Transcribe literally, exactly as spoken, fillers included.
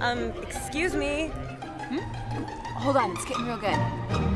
Um, excuse me. Hmm? Hold on, it's getting real good.